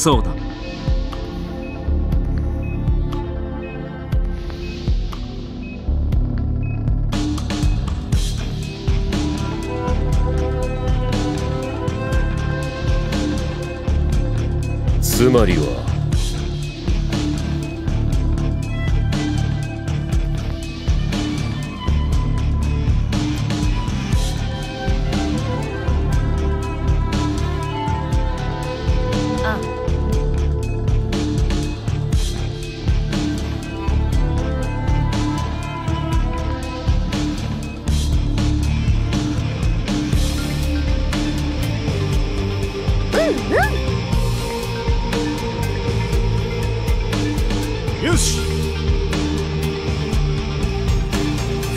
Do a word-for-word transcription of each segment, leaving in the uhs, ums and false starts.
そうだ。つまりは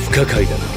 不可解だな。